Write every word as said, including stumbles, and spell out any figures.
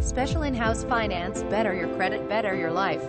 Special in-house finance, better your credit, better your life.